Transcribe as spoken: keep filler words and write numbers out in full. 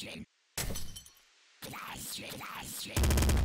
Stream. Live stream. Live stream.